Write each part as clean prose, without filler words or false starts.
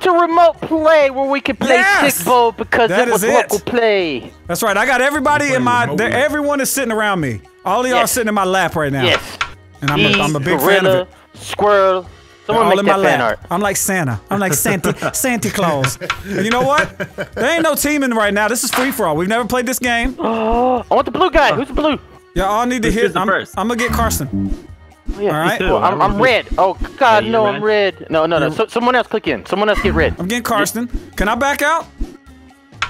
to remote play where we can play Stikbold because that was local play. That's right. I got everybody in my... Everyone is sitting around me. All of y'all sitting in my lap right now. Yes. And I'm a big fan of it. Squirrel. All in my lap. I'm like Santa. I'm like Santa Claus. And you know what? There ain't no teaming right now. This is free for all. We've never played this game. Oh, I want the blue guy. Who's the blue? Y'all all need to hear. I'm gonna get Karsten. Yeah, all right. Well, I'm red. Oh God, no, I'm red. No. So, someone else click in. Someone else get red. I'm getting Karsten. Can I back out?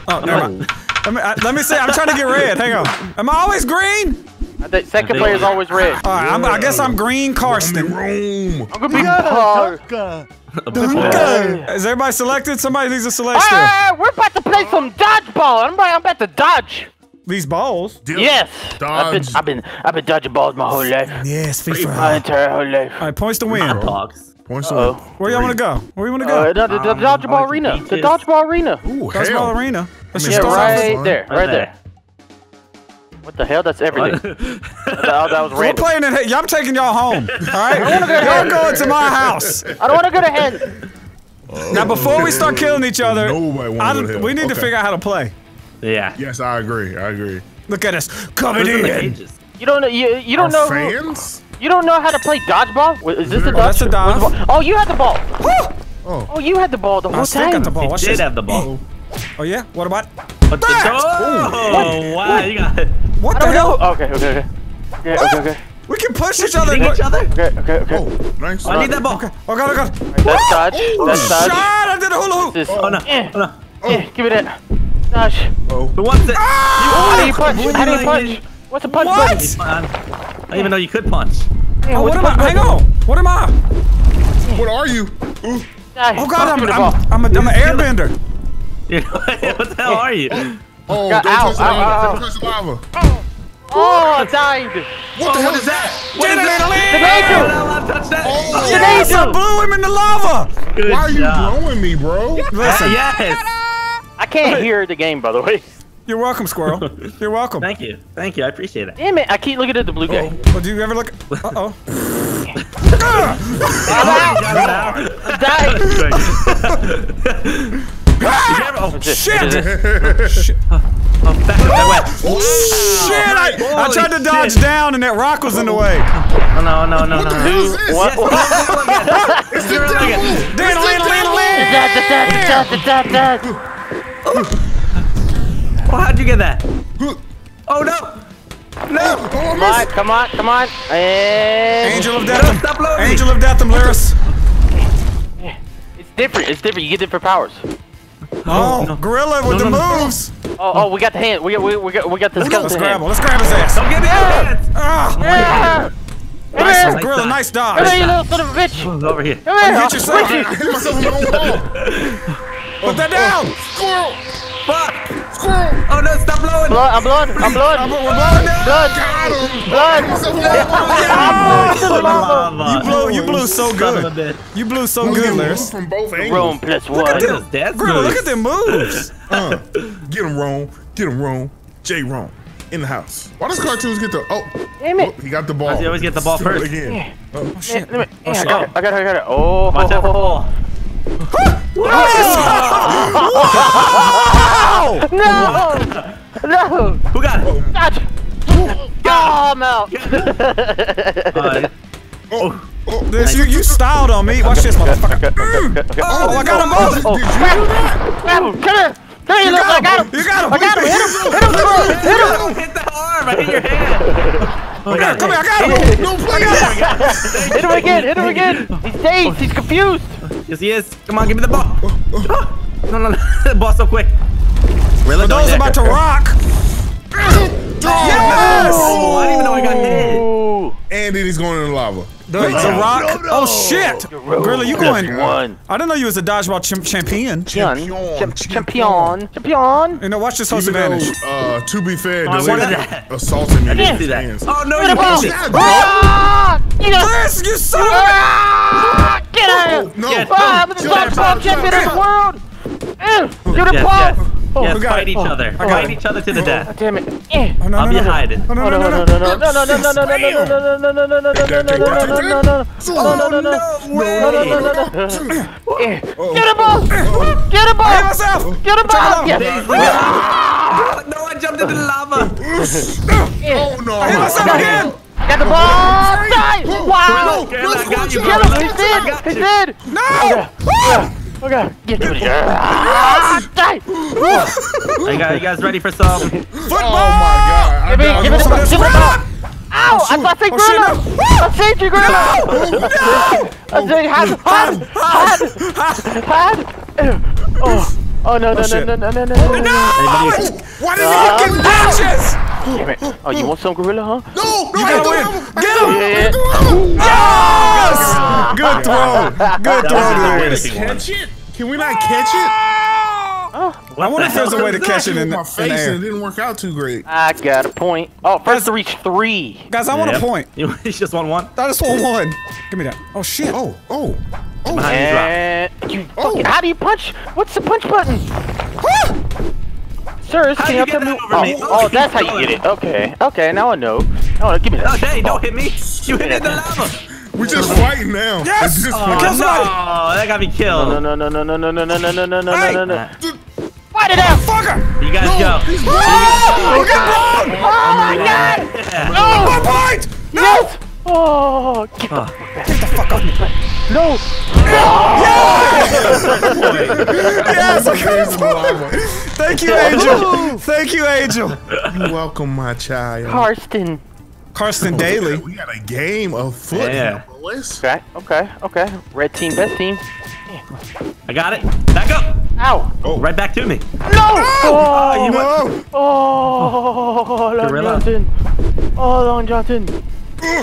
Oh, never mind. Let me see. I'm trying to get red. Hang on. Am I always green? The second player is always red. All right, I guess I'm green Karsten. I'm gonna be Dunker. Is everybody selected? Somebody needs a select still. We're about to play some dodgeball. I'm about to dodge these balls. Yes. Dodge. I've been dodging balls my whole life. Yes, for my entire whole life. All right, points to win. Points to win. Where y'all want to go? Where you want to go? The dodgeball arena. The dodgeball arena. Ooh, dodgeball arena. Let's just start right there. Right there. What the hell? That's everything. That was random. We're playing in here. I'm taking y'all home. All right? Y'all going to my house. I don't want to go to hell. Oh. Now, before we start killing each other, we need to figure out how to play. Yeah. Yes, I agree. I agree. Look at us coming in. You don't know. You don't know. Fans? You don't know how to play dodgeball? Is this a dodgeball? That's a dodge. Oh, you had the ball. Oh, you had the ball the whole time. I got the ball. I did have the ball. Oh yeah. What about? What the? Oh wow! You got it. What the hell? Okay. We can push each other. Okay. Oh, nice. I need that ball. Oh god. That's dodge. That's dodge. I did a hula hoop. Oh no. Give me that. Dodge. But what's it? How do you punch? What's a punch button? I didn't even know you could punch. Oh, what am I? Hang on. What am I? What are you? Oh god, I'm an airbender. What the hell are you? Oh, don't touch the lava. Don't touch the lava. Oh, I died. What the hell is that? What is that? Oh, yes, I blew him in the lava. Good Why are you blowing me, bro? Listen. Yes. I can't hear the game, by the way. You're welcome, Squirrel. You're welcome. Thank you. Thank you. I appreciate it. Damn it. I keep looking at the blue guy. Oh, do you ever look? I died. Oh shit! Shit! I tried to dodge down and that rock was in the way. Oh no! What the hell is this? What? It's the devil! It's the devil! How'd you get that? Oh no! No! Come on! Angel of Death! Angel of Death, Delirious! It's different. You get different powers. Oh, gorilla with the moves! Oh, we got the hand. We got the skeleton. Let's grab his ass. Don't get me out of it! Gorilla, nice dodge. Come here, you little son of a bitch. Over here. Come here. Get yourself. Hit myself in the wall. Put that down. Squirrel. Fuck. Squirrel. Oh no, stop blowing. I'm blowing. You blew so good. Lars. From both angles. Rome plus one. Look at them moves. Get him, Rome. J. Rome in the house. Why does cartoons get the? Oh, damn it! He got the ball. He always get the ball first. Again. Oh shit! I got it. Oh, watch out for ball. No! Who got it? Dodge! Oh, I'm out. Oh, this you styled on me. Watch this, motherfucker. Oh, I got him both. Did you do that? Come here. There you look. I got him. I got him. Hit him. Hit the arm. I hit your hand. Come here. I got him. No play. Hit him again. He's dazed. He's confused. Yes, he is. Come on, give me the ball. No. Ball so quick. Really? Those about to rock. Yes! Oh, I didn't even know I got hit. And then he's going in the lava. The rock. No. Oh shit! Gorilla, you going? I didn't know you was a dodgeball champion. You know, watch this host advantage. To be fair, Delirious assaulting me. I didn't do that. Oh no! Chris, you suck! Get out! No! I'm the dodgeball champion of the world. Do the ball. Oh, yes, fight each other. Fight each other to the death. Damn it. I'll be hiding. No, no, no, no, no, no, no, no, no, no, no, get the ball! Die! Wow! Get him! He's dead! He's dead! No! Okay. Get him! Die! Are you guys ready for some? Football! Oh my god! Give me the ball! Ow! I thought they Gorilla! I saved you, Gorilla! No! Had! Oh no! Why did you get matches? Damn it. Oh, you want some Gorilla, huh? No! You gotta win! Get him! Yeah. Yes! Good throw! Good throw, dude. Can we not catch it? Oh, I wonder if there's a way to catch it in the air. It didn't work out too great. I got a point. Oh, first to reach 3. Guys, I want a point. You just want 1? I just want 1. Give me that. Oh, shit. Oh. And you fucking, how do you punch? What's the punch button? Sirs, can you help them move? Oh, that's how you get it. Okay, okay, now I know. Oh, give me that. Oh, dang, don't hit me. You hit in the lava. We're just fighting now. Yes! Oh, no, that got me killed. No. Fight it out! Fucker! You guys go. Oh, my God! No! Point! No! Oh, get the fuck off me. No! Yes! Yes! Thank you, Angel. Thank you, Angel. You're welcome, my child. Karsten Daly. We got a game of foot. Yeah. Okay. Red team, best team. I got it. Back up. Ow. Oh. Right back to me. No. Oh, no. Oh, Long Johnson. Oh, Long Johnson. No.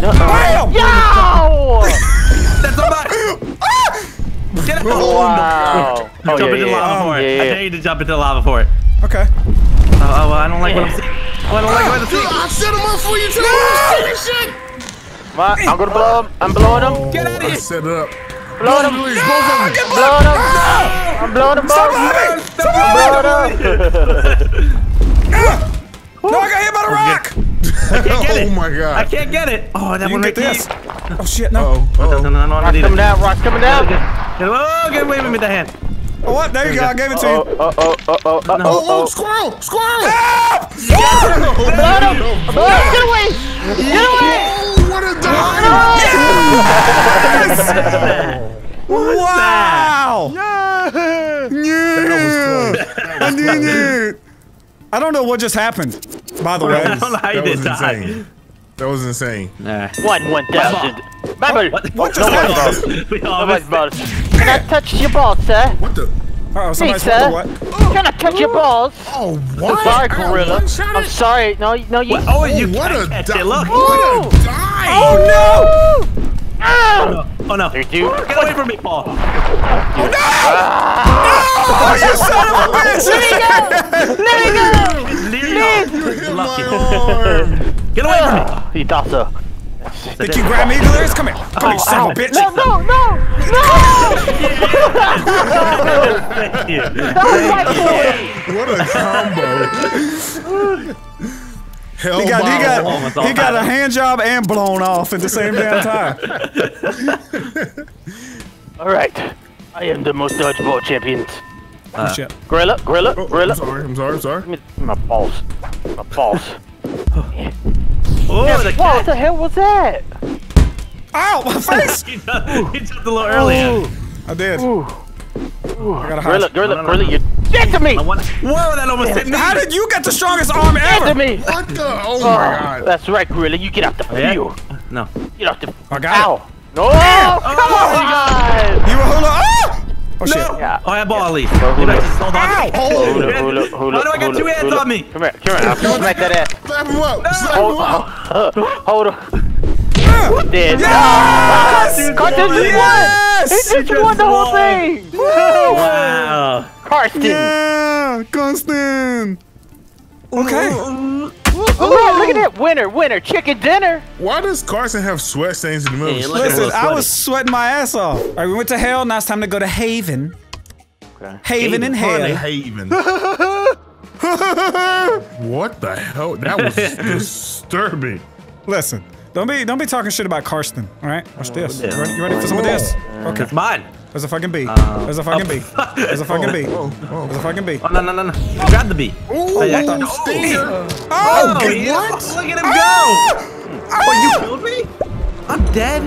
Yo! That's a bot. Get it. Wow. I dare you to jump into the lava for it. Okay. Oh, I don't like what I'm seeing. I set him up for you too. I'm gonna blow him. I'm blowing him. Get out of here. Set it up. Blowing him. I'm blowing him. No, I got hit by the rock. I can't get it. Oh my god. I can't get it. Oh, that one right there. Oh shit, no. Rock's coming down, rock's coming down. Hello, get away with me with that hand. Oh, what? There you go. I gave it to you. Oh, squirrel! Squirrel! Help! Get away! Get away! Oh, what a dog! Yes! Wow! Yeah! I don't know what just happened. By the way, that was insane. That was insane. 1,000. Bye-bye. What the fuck? Nobody's balls. Can I touch your balls, sir? What the? Uh-oh, somebody's what? Can I touch your balls? Oh, what? Sorry, Gorilla. I'm sorry. No, you... Oh, you can't catch it. Look. What a dive. Oh, no. Oh, no. Get away from me, Paul. Oh, no. No, you son of a bitch. Let me go. You hit my arm. Get away from me! You thought so. Think you grab me, Delirious? Come here. Come here, son of a bitch. No! What a combo. He got a hand job and blown off at the same damn time. Alright. I am the most dodgeball champions. Gorilla. I'm sorry. Give me my balls. Oh, what the hell was that? Ow, my face! He jumped a little earlier. I did. Gorilla, you're dead to me! Whoa, that almost hit me! How did you get the strongest arm ever? Dead to me! What the? Oh my god. That's right, Gorilla, you get out the field. No. Get out the field. I got it. Ow. No! Oh, come on! You were hula. Oh shit. No. Yeah. I have Bali. How do I get two hands on me? Come here. Smack that ass. Slap him up. Slap him up. Hold on. Yes! Yes! Karsten just won! He just won the whole thing! Wow! Karsten! Yeah! Karsten! Okay! Oh, look at that! Winner! Winner! Chicken dinner! Why does Karsten have sweat stains in the middle? Hey, listen, I was sweating my ass off. Alright, we went to hell, now it's time to go to Haven. Okay. Haven and hell. Haven. What the hell? That was disturbing. Listen. Don't be talking shit about Karsten. All right, watch this. You ready for some of this? Okay, it's mine. There's a fucking bee. There's a fucking bee. There's a fucking bee. There's a fucking bee. Oh no no no no! Grab the bee. Oh, yeah. What? Look at him go! Oh, you killed me? I'm dead.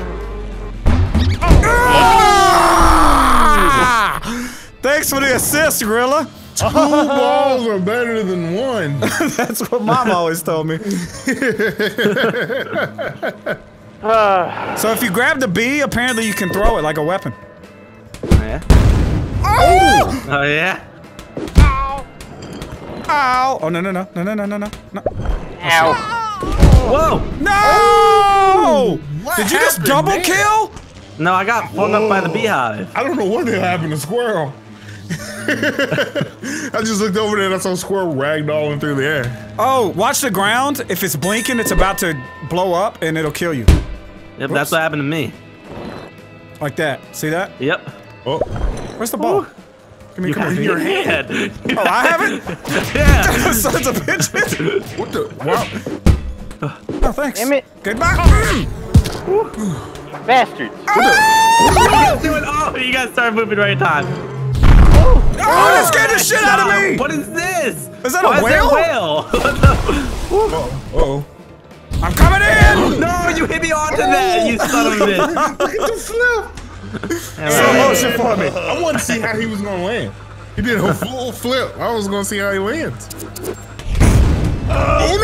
Thanks for the assist, Rilla. Two balls are better than one. That's what Mom always told me. So if you grab the bee, apparently you can throw it like a weapon. Oh yeah. Oh, oh yeah. Ow. Ow. Oh no no no no no no no no. Ow. Whoa. No. Oh, did you just double kill? No, I got flung up by the beehive. I don't know what happened to Squirrel. I just looked over there and I saw Squirrel ragdolling through the air. Oh, watch the ground. If it's blinking, it's about to blow up and it'll kill you. Yep, oops. That's what happened to me. Like that. See that? Yep. Oh. Where's the ball? Give me your hand. Oh, I have it? Yeah. Sons of bitches. What the? Wow. Oh, thanks. Damn it. Goodbye. Bastards. Oh, you guys start moving right in time. Oh, that scared the shit out of me! What is this? Is that a whale? Uh-oh. I'm coming in! No, you hit me onto that, you son of a bitch. Look at the flip! Slow motion for me. I want to see how he was going to land. He did a full flip. I was going to see how he lands. Oh,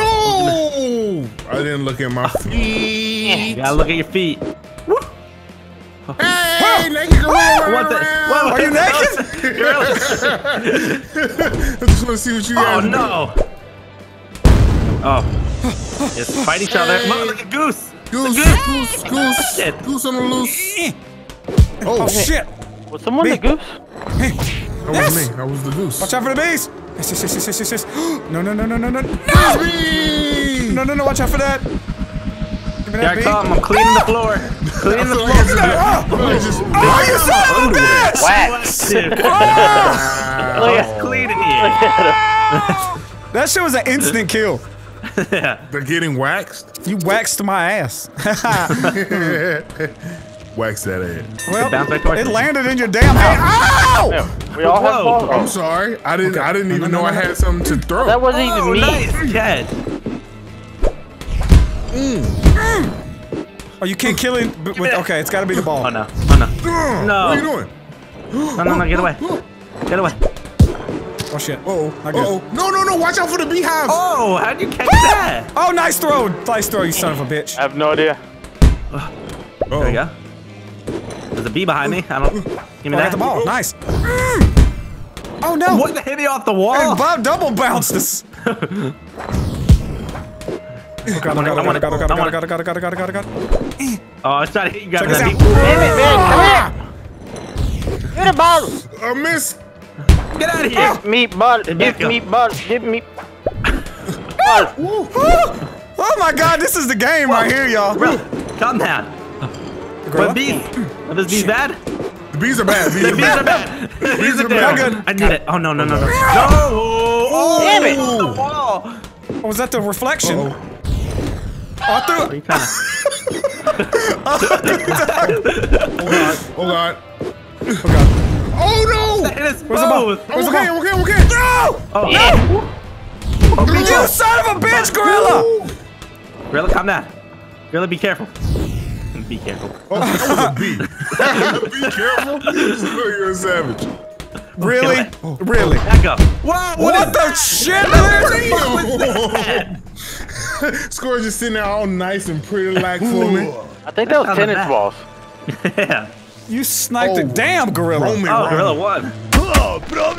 no! I didn't look at my feet. You gotta look at your feet. Hey, naked girl! What the? Whoa, are you naked? I just want to see what you guys do. Oh, no. Oh. Yes, fight each other. Hey. Look at Goose. Goose. Goose on the loose. Oh, shit. Was someone the goose? Hey. That was me. That was the goose. Watch out for the bees. Yes. No, no, no, no, no, no. No! No, watch out for that. Yeah, I caught him. I'm cleaning the floor. Cleaning the floor. Oh, you son of a bitch! Wax. Oh, cleaning here. That shit was an instant kill. They're getting waxed? You waxed my ass. Wax that ass. Well, it landed in your damn house. Ow! We all have balls. I'm sorry. I didn't even know I had something to throw. That wasn't even me. Nice catch. Oh, you can't kill him with, okay, it's gotta be the ball. Oh no, oh no. No. What are you doing? No, get away. Get away. Oh shit. Uh oh. No, watch out for the beehive. Oh, how'd you catch that? Oh, nice throw. Nice throw, you son of a bitch. I have no idea. There we go. There's a bee behind me. I don't. Give me that. I got the ball. Nice. Oh no. What the hit me off the wall? And Bob double bounces. Oh, I was trying to hit you guys. Damn it, man. Come here. Give me the bottle. I missed. Get out of here. Give me bottle. Oh my god, this is the game right here, y'all. Calm down. What bees? Are those bees bad? The bees are bad. The bees are bad. I need it. Oh, no. No. Damn it. Oh, was that the reflection? Arthur! Oh god. Oh no! Where's the ball? Okay. No! Oh, no! You son of a bitch, Gorilla! Gorilla, calm down. Gorilla, be careful. Be careful. Oh, that was a bee. Be careful? You're a savage. Really? Really? Back up. What the shit? What Squirrel just sitting there all nice and pretty like for me. I think that was tennis balls. Yeah. You sniped a damn gorilla. Gorilla won. Oh, bro.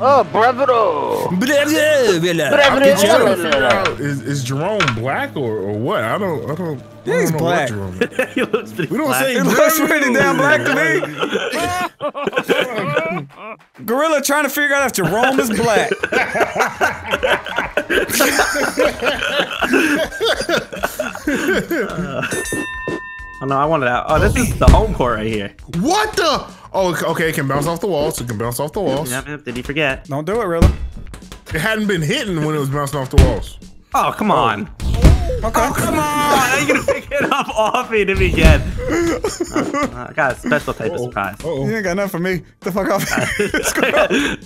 Oh, bro. Is Jerome black or what? I don't. Yeah, he's black. He looks pretty black. He looks pretty damn black to me. Gorilla trying to figure out if Jerome is black. Oh no, I wanted out. Oh, this is the home court right here. What the? Oh, okay, it can bounce off the walls. It can bounce off the walls. Yep, did he forget? Don't do it, Rilla. It hadn't been hitting when it was bouncing off the walls. Oh, come on. Okay. Oh, come on. How are you going to pick it up off me to begin? I got a special type of surprise. You ain't got nothing for me. Get the fuck off me.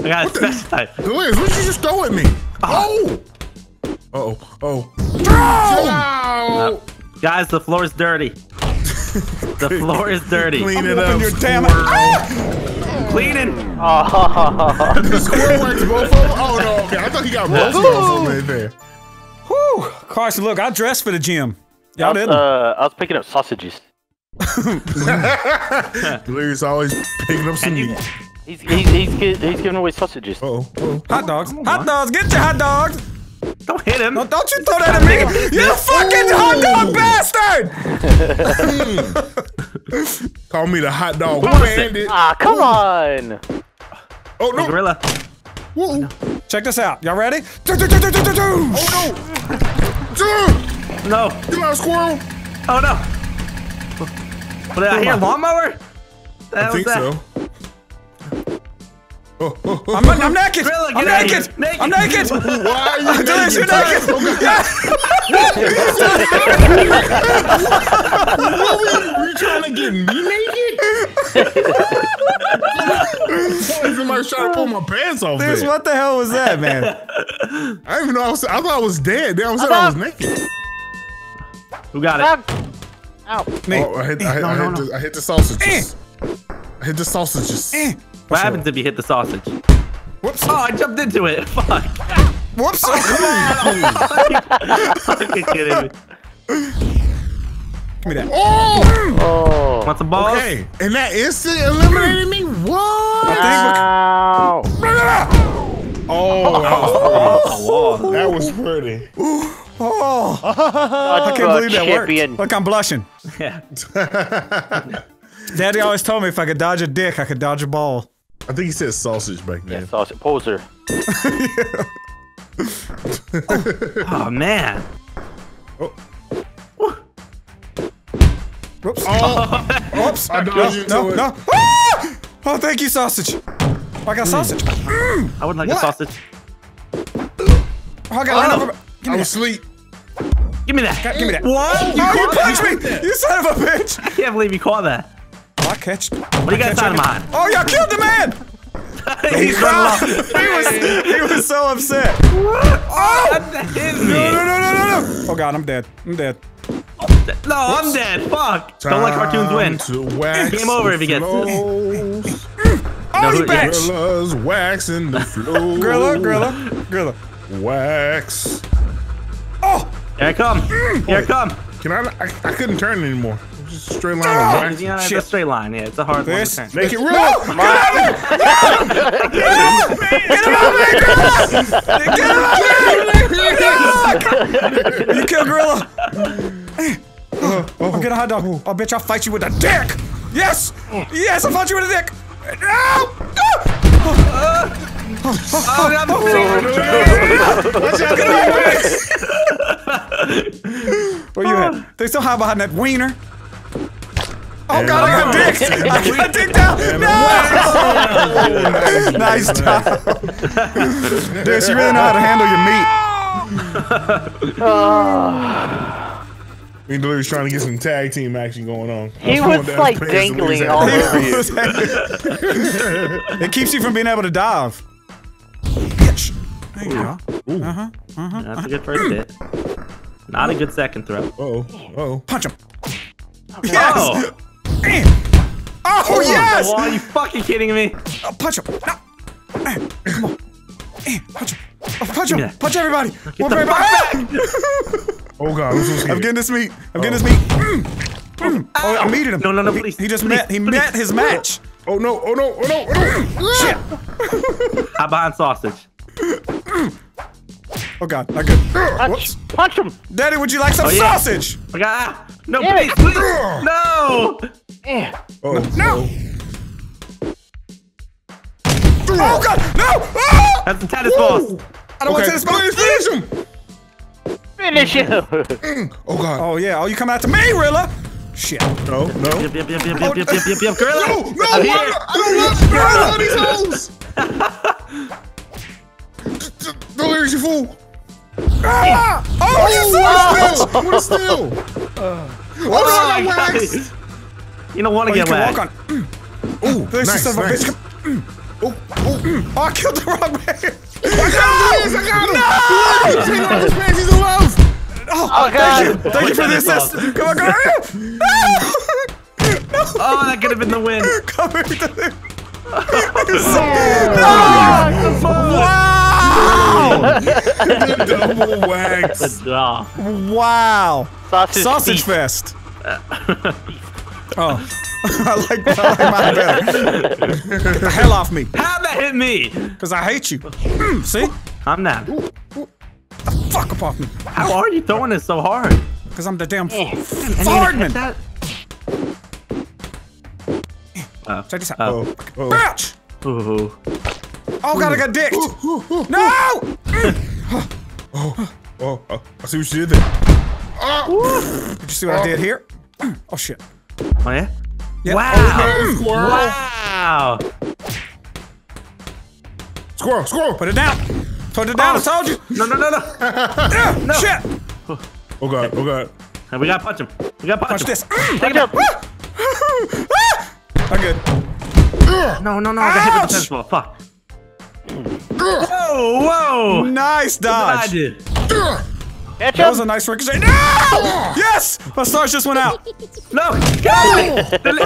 I got a special type. Delirious, what did you just throw at me? Oh! Uh-oh. Oh. Throw! Guys, the floor is dirty. The floor is dirty. Clean it up. Cleaning. The square works both of them? Oh, no. Okay. I thought he got both of them right there. Whew. Karsten, look, I dressed for the gym. Y'all didn't. I was picking up sausages. Delirious always picking up some meat. He's giving away sausages. Hot dogs. Hot dogs. Get your hot dogs. Don't hit him. No, don't you throw that at me. You fucking hot dog bastard. Call me the hot dog bandit. Ah, come on. Oh, no. Gorilla. Whoa. Check this out. Y'all ready? Oh, no. No. Get out, squirrel. Oh, no. What did I hear? Lawnmower? I think so. I'm naked! Rilla, I'm naked. I'm naked! Why are you naked? You're naked! What? You trying to get me naked? Somebody's trying to pull my pants off. Dude, what the hell was that, man? I didn't even know. I thought I was dead. Then I said I was naked. Who got it? Ow! Oh, I hit the sausages. I hit the sausages. What happens if you hit the sausage? Whoops. Oh, I jumped into it. Fuck. Whoops. Fucking kidding me. Give me that. Oh! Oh. Want some balls? Okay. And that instant eliminated me? What? Wow. Oh, that was pretty. Oh. I can't believe that worked. Look, I'm blushing. Yeah. Daddy always told me if I could dodge a dick, I could dodge a ball. I think he said sausage back then. Yeah, sausage. Poser. Oh, man. Oh. Whoops. Oh. Oops. I dodged you too. No. Ah! Oh, thank you, sausage. Oh, I got sausage. I would like a sausage. Oh, I got I was asleep. Give me that. Give me that. What? You punched me. You son of a bitch. I can't believe you caught that. I catch. What do you guys on mine? Oh, y'all killed the man! He's running off. He was so upset. Oh! That hit me. No! Oh God, I'm dead. I'm dead. Oh, no, I'm dead. Fuck. Don't let cartoons win. Game over if he gets this. Oh, he back. Gorilla's waxing the floor. Gorilla. Wax. Oh! Here I come. Here I come. Can I couldn't turn anymore. Straight line. Yeah, it's a straight line. Yeah, it's a hard one. Make it real. Get him out of here! You kill Gorilla. I'll get a hot dog. Oh, bitch, I'll fight you with a dick. Yes. Yes, I'll fight you with a dick. Where you at? They still hide behind that wiener. Oh God, I got dicked! I got dicked out! No! Nice job. Dude, you really know how to handle your meat. Me and Delirious trying to get some tag team action going on. He was like dangling all over you. It keeps you from being able to dive. Bitch. There you go. That's a good first hit. Not a good second throw. Punch him. Yes! Oh. Oh, yes! Are you fucking kidding me? Oh, punch him! No. Come on! Punch him! Oh, punch him! Yeah. Punch everybody! Get the fuck back. Oh God! I'm getting this meat! I'm getting this meat! Oh, I needed him. No, please. He just met his match. Oh no, oh no, oh no, oh no. Shit. I'm behind sausage. Oh god, I got. Punch him. Daddy, would you like some sausage? I got. No, please, please. No. Oh no. Oh god, no! Oh! That's the tennis balls. I don't want tennis balls. Finish him. Finish him. Oh god. Oh yeah. Oh, you come after me, Rilla. Shit. No, no. Yep, Gorilla. No, no, I'm here. I don't want these holes. Delirious, you fool. Ah! Oh, you want to steal? Oh my. You don't want to get whacked. Oh, nice, nice. Oh, oh, I killed the wrong man! I got him! Oh, thank you! Thank you for the assist! Come on, come here! Oh, that could have been the win! Come here, Delirious! Wow! Double wax! Wow! Sausage fest! Oh. I like mine better. Get the hell off me. How'd that hit me? Because I hate you. See? I'm not. The fuck up off me. How are you throwing this so hard? Because I'm the damn forwardman. Check this out. Bitch! Oh god, I got dicked. No! I see what you did there. Did you see what I did here? Oh shit. Oh yeah? Yep. Wow! Okay. Wow! Squirrel! Squirrel! Put it down! Put it down! I told you! No! No! Shit! Oh god! Oh god! We gotta punch him! We gotta punch him! Punch this! Take it up! I'm good. No! I got hit with the fence ball. Fuck! Whoa! Nice dodge! That was a nice ricochet. No! Yes! My stars just went out. No! Go! Please, let me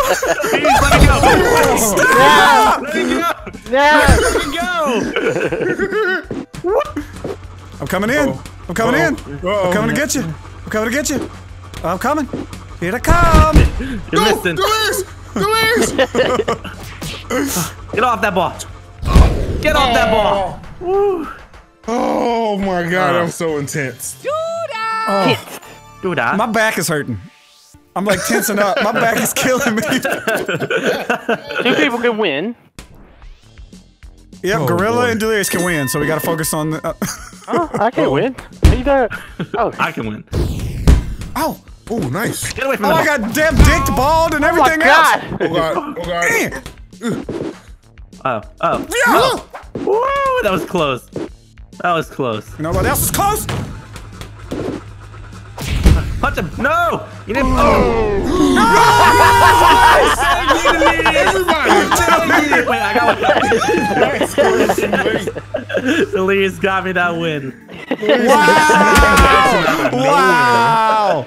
go. Stop! Let me go. Let me go. I'm coming in. I'm coming in. I'm coming to get you. I'm coming to get you. I'm coming. Here I come. You're missing. Get off that ball. Get off that ball. Woo. Oh my god, I'm so intense. Dude, my back is hurting. I'm like tensing up. My back is killing me. 2 people can win. Yep, Gorilla and Delirious can win, so we gotta focus on the. I can win. I can win. Oh, nice. Get away from I got damn dicked, bald, and everything else. Oh god. Oh. Woo, that was close. That was close. Nobody else is close. Punch him! No! You didn't. No! Everybody! Wait, I got one. Delirious got me that win. Wow! Wow!